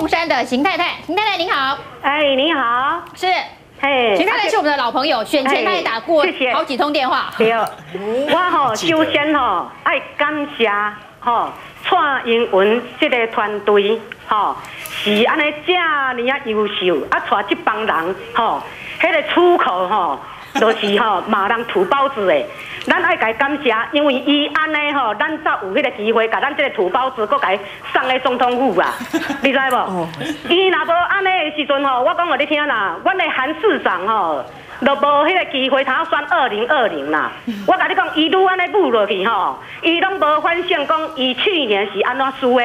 凤山的邢太太，邢太太您好。哎，您好。是。 哎，邢太太是我们的老朋友，选前她也打过好几通电话。对，我吼首先吼爱感谢吼蔡英文这个团队吼是安尼这呢啊优秀，啊带这帮人吼，迄个出口吼就是吼马人土包子的，咱爱家感谢，因为伊安尼吼，咱才有迄个机会，把咱这个土包子搁家送去总统府啊，你知无？伊若无安尼。 时阵吼，我讲互你听啦，阮的韩市长吼，都无迄个机会，通选2020啦。我甲你讲，伊愈安尼舞落去吼，伊拢无反省，讲伊去年是安怎输的，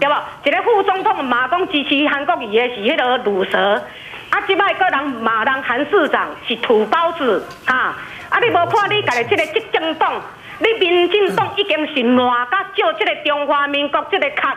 对无？一个副总统嘛讲支持韩国瑜的是迄个毒蛇，啊，即摆个人骂人韩市长是土包子哈，啊，你无看你家己即个执政党，你民进党已经是烂甲照即个中华民国即个壳。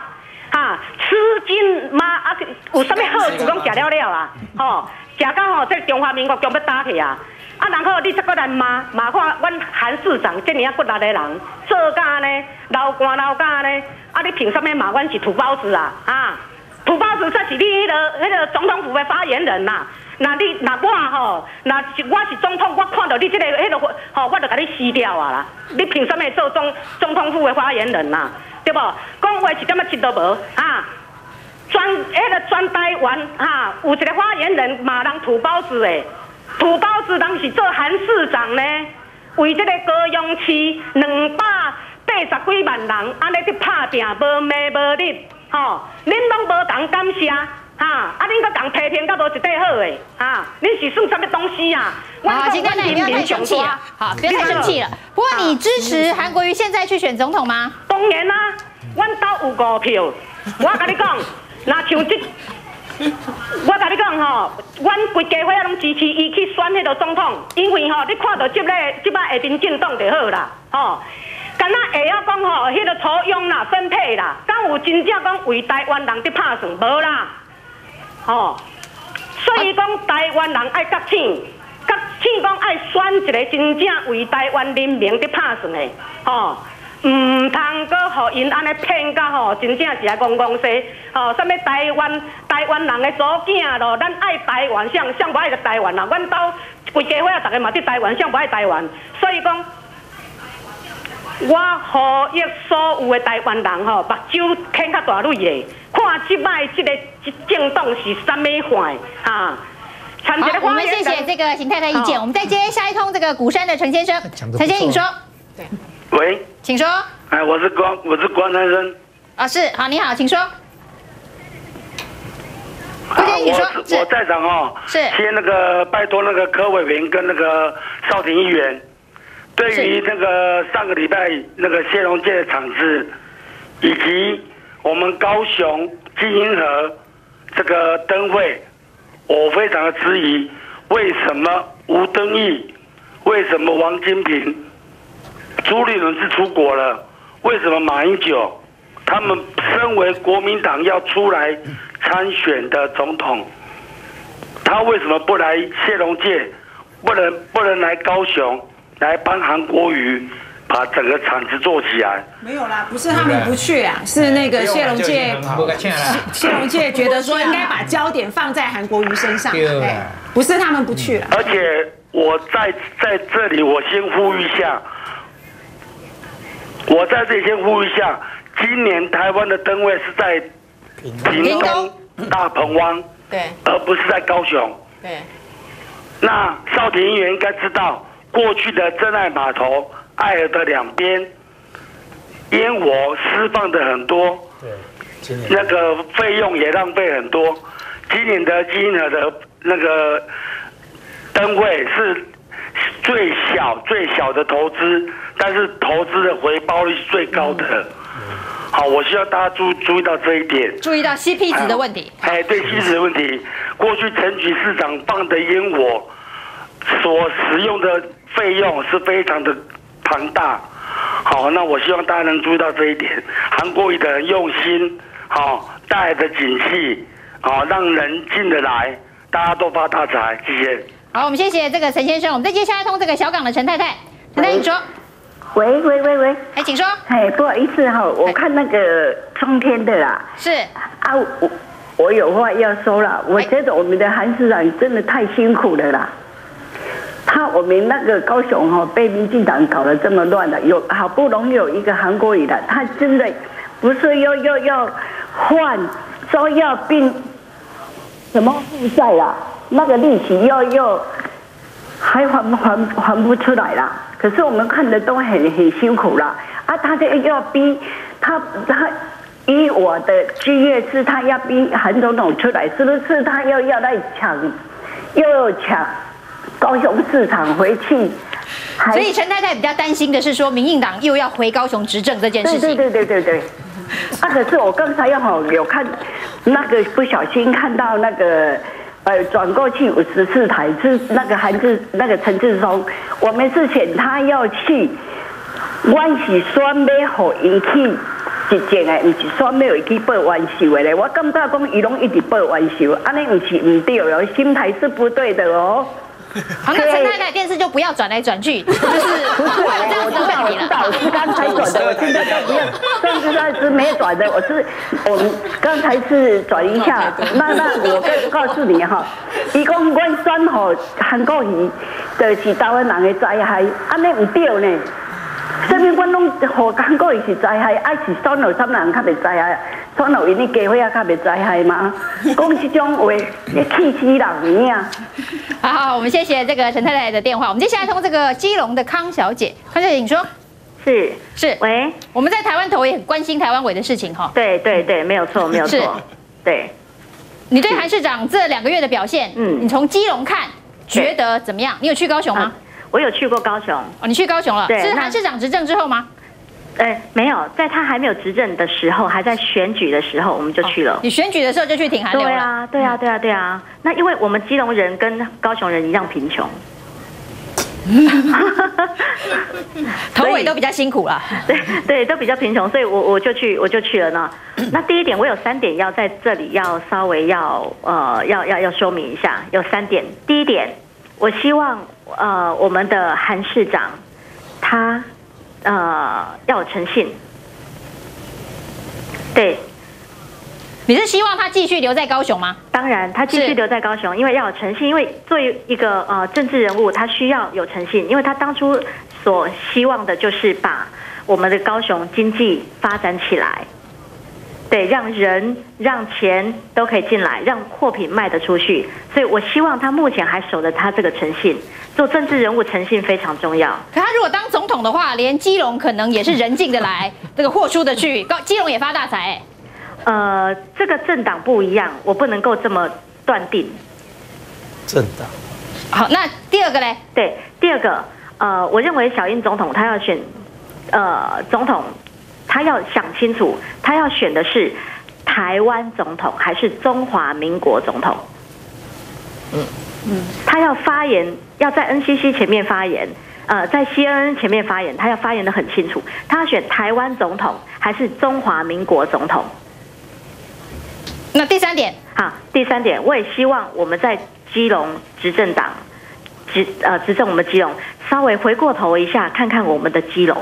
啊，吃惊嘛啊，有啥物好处拢食了了啊，吼、哦，食到吼、哦，这中华民国将要打去啊！啊，然后你再过来骂看，阮韩市长这么啊骨力的人，做假呢，流汗流假呢，啊，你凭啥物骂阮是土包子啊？啊，土包子才是你迄个总统府的发言人呐、啊！那你那我吼，那是我是总统，我看到你这个迄个吼，我就甲你撕掉啊啦！你凭啥物做总统府的发言人呐、啊？ 对不，讲话一点仔气都无啊！全台湾啊，有一个发言人骂人土包子的，土包子人是做韩市长呢，为这个高雄市280几万人安尼去拍拼，无骂无理，吼、哦！恁拢无讲感谢，哈、啊！啊，恁搁讲批评，搁无一块好诶，啊！恁是算啥物东西啊？ 好，今天你不要太生气了，好，不要太生气了。不过你支持韩国瑜现在去选总统吗？当然啦、啊，阮兜有5票。我跟你讲，那像这，我跟你讲吼，阮规家伙啊拢支持伊去选迄个总统，因为吼，你看到即摆民进党就好啦，吼。敢若会晓讲吼，迄个抽佣啦、分配啦，敢有真正讲为台湾人伫拍算无啦？吼，所以讲台湾人爱觉醒。 听讲爱选一个真正为台湾人民伫拍算的，吼，唔通阁互因安尼骗到吼，真正是啊戆戆西，吼，啥物台湾人的祖囝咯，咱爱台湾，谁不爱个台湾啦？阮兜规家伙啊，大家嘛伫台湾，谁不爱台湾？所以讲，我呼吁所有的台湾人吼，目睭睁较大蕊的，看即摆即个政党是啥物款，哈。 好，我们谢谢这个邢太太意见。我们再接下一通这个鼓山的陈先生，陈先生，请说。喂，请说。哎，我是关先生。啊，是，好，你好，请说。关先生，请说。我在场哦。是。先那个拜托那个柯委员跟那个邵庭议员，对于那个上个礼拜那个谢龙介的场次，以及我们高雄金银河这个灯会。 我非常的质疑，为什么吴敦义，为什么王金平，朱立伦是出国了，为什么马英九，他们身为国民党要出来参选的总统，他为什么不来谢龙介，不能来高雄来帮韩国瑜？ 把整个场子做起来。没有啦，不是他们不去啊，是那个谢龙介。谢龙介觉得说应该把焦点放在韩国瑜身上，不是他们不去了。而且我在这里，我先呼吁一下，今年台湾的灯会是在屏东大鹏湾，对，而不是在高雄。对。那邵庭议员应该知道，过去的真爱码头。 爱尔的两边烟火释放的很多，对，那个费用也浪费很多。今年的金银河的那个灯会是最小的投资，但是投资的回报率是最高的。好，我希望大家注意到这一点，注意到CP值的问题。哎，对CP值的问题，过去陈菊市长放的烟火所使用的费用是非常的。 庞大，好，那我希望大家能注意到这一点。韩国瑜的用心，好、哦，带来的景气，好、哦，让人进得来，大家都发大财。谢谢。好，我们谢谢这个陈先生。我们再接下一通这个小港的陈太太，陈太太，你说。喂，哎，请说。哎，不好意思哈、哦，我看那个冲天的啦。是。啊，我我有话要说了，我觉得我们的韩市长真的太辛苦了啦。我们那个高雄哈、哦、被民进党搞得这么乱了，有好不容易有一个韩国瑜的，他真的不是要换，说要并什么负债啦，那个利息要还还不出来啦。可是我们看的都很辛苦啦，啊，他就要逼他。依我的经验是，他要逼韩总统出来，是不是？他又要来抢，又要抢高雄市场回去。所以陈太太比较担心的是，说民进党又要回高雄执政这件事情。对。啊，可是我刚才又好有看那个，不小心看到那个转过去54台是那个陈志松，我们是选他要去，我是选要好引起。一件诶，唔是说没有去报冤仇诶咧，我感觉讲伊拢一直报冤仇，安尼唔是唔对哦，心态是不对的哦。好，那陈太太电视就不要转来转去，就是不是我知道，是刚才转的，现在都不要，上次那是没转的，我们刚才是转一下。那我告诉你哈，伊讲阮选好韩国瑜，就是台湾人诶灾害，安尼唔对呢。所以我拢何讲过伊是灾害，还是选落什么人较袂灾害？选落因哩家伙也较袂灾害嘛？讲这种话，你气死人呀！好，我们谢谢这个陈太太的电话。我们接下来通这个基隆的康小姐，你说是喂？我们在台湾头也很关心台湾尾的事情哈。对，没有错。对，你对韩市长这2个月的表现，你从基隆看觉得怎么样？你有去高雄吗？我有去过高雄哦，你去高雄了？对，是韩市长执政之后吗？没有，在他还没有执政的时候，还在选举的时候，我们就去了。哦、你选举的时候就去挺韩流了？对啊。那因为我们基隆人跟高雄人一样贫穷，头尾都比较辛苦啦。对，都比较贫穷，所以我就去了呢。那第一点，我有3点要在这里要稍微要说明一下，有3点。第一点，我希望。我们的韩市长，他要有诚信。对，你是希望他继续留在高雄吗？当然，他继续留在高雄，因为要有诚信。因为作为一个政治人物，他需要有诚信，因为他当初所希望的就是把我们的高雄经济发展起来，对，让人让钱都可以进来，让货品卖得出去。所以我希望他目前还守着他这个诚信。做政治人物，诚信非常重要。可他如果当总统的话，连基隆可能也是人进得来，这个货出得去，基隆也发大财。这个政党不一样，我不能够这么断定。政党。好，那第二个嘞？对，第二个，我认为小英总统他要选，总统。他要想清楚，他要选的是台湾总统还是中华民国总统？他要发言，要在 NCC 前面发言，在 CNN 前面发言，他要发言得很清楚。他要选台湾总统还是中华民国总统？那第3点，好，第3点，我也希望我们在基隆执政党执政我们基隆，稍微回过头一下，看看我们的基隆，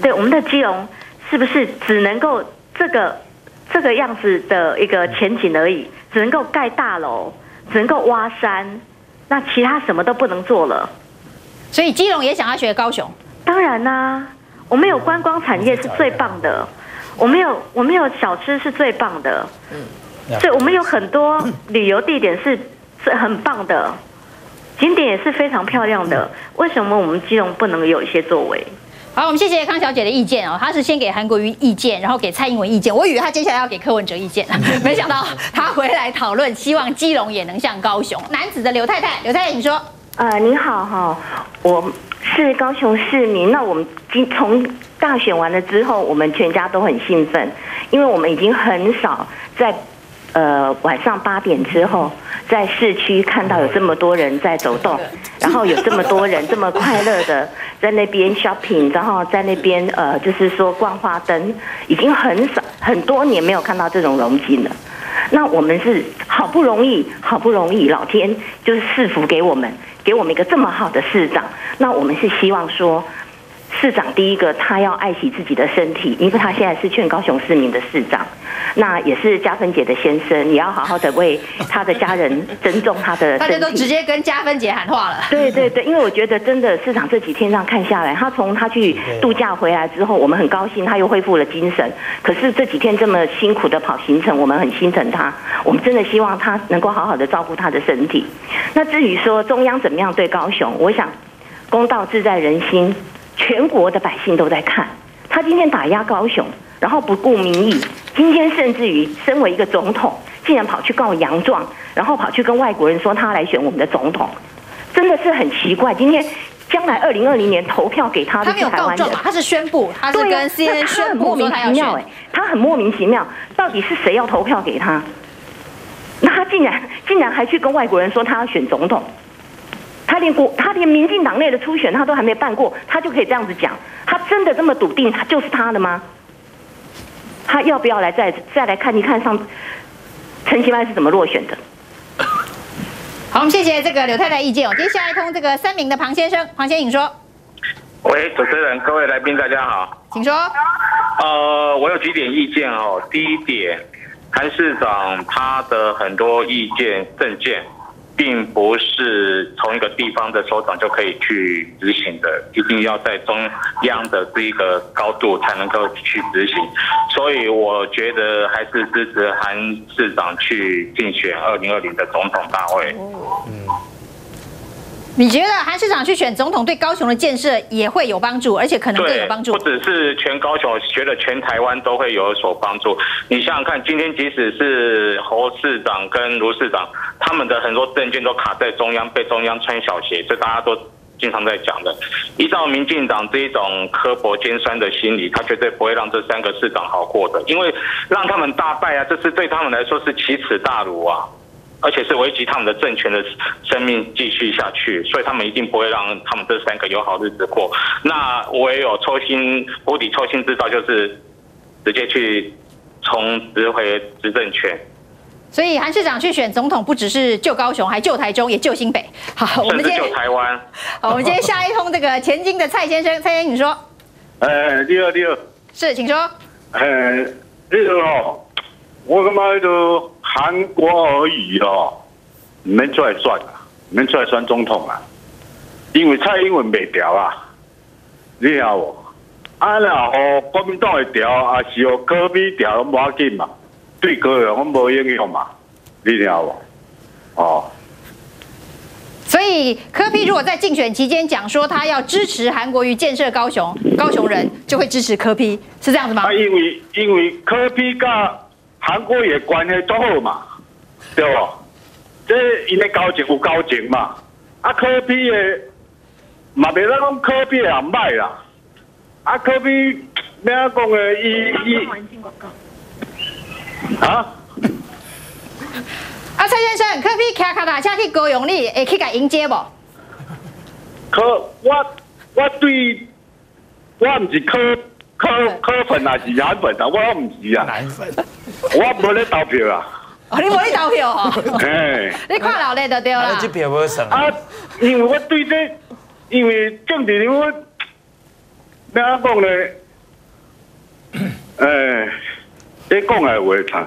对我们的基隆。是不是只能够这个样子的一个前景而已？只能够盖大楼，只能够挖山，那其他什么都不能做了。所以基隆也想要学高雄。当然啦、啊，我们有观光产业是最棒的，我们有小吃是最棒的，所以我们有很多旅游地点是很棒的，景点也是非常漂亮的。为什么我们基隆不能有一些作为？好，我们谢谢康小姐的意见哦。她是先给韩国瑜意见，然后给蔡英文意见。我以为她接下来要给柯文哲意见，没想到她回来讨论，希望基隆也能像高雄。男子的刘太太，刘太太，你说，您好哈，我是高雄市民。那我们从大选完了之后，我们全家都很兴奋，因为我们已经很少在晚上8点之后在市区看到有这么多人在走动，然后有这么多人这么快乐的。在那边 shopping， 然后在那边就是说逛花灯，已经很多年没有看到这种荣景了。那我们是好不容易，老天就是赐福给我们一个这么好的市长。那我们是希望说，市长第一个他要爱惜自己的身体，因为他现在是全高雄市民的市长，那也是嘉芬姐的先生，也要好好的为他的家人珍重他的身体。大家都直接跟嘉芬姐喊话了。对对对，因为我觉得真的市长这几天上看下来，他从他去度假回来之后，我们很高兴他又恢复了精神，可是这几天这么辛苦的跑行程，我们很心疼他，我们真的希望他能够好好的照顾他的身体。那至于说中央怎么样对高雄，我想公道自在人心，全国的百姓都在看他今天打压高雄，然后不顾民意，今天甚至于身为一个总统竟然跑去告洋状，然后跑去跟外国人说他来选我们的总统，真的是很奇怪。今天将来2020年投票给他的是台湾人，他是宣布，他是跟 CNN 宣布说他要选，他很莫名其妙，到底是谁要投票给他？那他竟然还去跟外国人说他要选总统。他连民进党内的初选他都还没办过，他就可以这样子讲？他真的这么笃定他就是他的吗？他要不要来再来看一看上陈其迈是怎么落选的？好，我们谢谢这个柳太太意见。接下来通这个三民的庞先生，庞先生说：喂，主持人，各位来宾，大家好，请说。我有几点意见哦。第一点，韩市长他的很多意见政见，并不是从一个地方的首长就可以去执行的，一定要在中央的这一个高度才能够去执行。所以我觉得还是支持韩市长去竞选2020的总统大会。你觉得韩市长去选总统对高雄的建设也会有帮助，而且可能更有帮助？不只是全高雄，觉得全台湾都会有所帮助。你想想看，今天即使是侯市长跟卢市长，他们的很多政见都卡在中央，被中央穿小鞋，这大家都经常在讲的。依照民进党这一种刻薄尖酸的心理，他绝对不会让这三个市长好过的，因为让他们大败啊，这是对他们来说是奇耻大辱啊。而且是危及他们的政权的生命继续下去，所以他们一定不会让他们这三个有好日子过。那我也有釜底抽薪之道，就是直接去重拾回执政权。所以韩市长去选总统，不只是救高雄，还救台中，也救新北。好，我们今天救台湾。好，我们今天下一通这个前金的蔡先生，蔡先生你说。六是，请说。六。我他妈的韩国而已哦，你们出来算啊，你们出来算总统啊，因为蔡英文袂调啊，你听我，啊啦，哦，国民党会调，啊是哦，科比调拢无要紧嘛，对个人拢无影响嘛，你听我，哦。所以柯 P 如果在竞选期间讲说他要支持韩国瑜建设高雄，高雄人就会支持柯 P， 是这样子吗？啊，因为柯 P 噶。韩国也关系足好嘛，对不？这因的交情有交情嘛，啊科比的嘛袂咱讲科比也唔歹啦，啊科比咩啊讲的伊啊？啊蔡先生，科比骑脚踏车去高雄，你会去甲迎接无？我对，我唔是柯粉啊，是韩粉啊，我唔是啊。韩粉，我无咧投票啊。哦，你无咧投票哦。哎，你看老咧就对啦。这票无算。啊，因为我对这，因为政治人物，咩啊讲咧？哎，你讲来话长。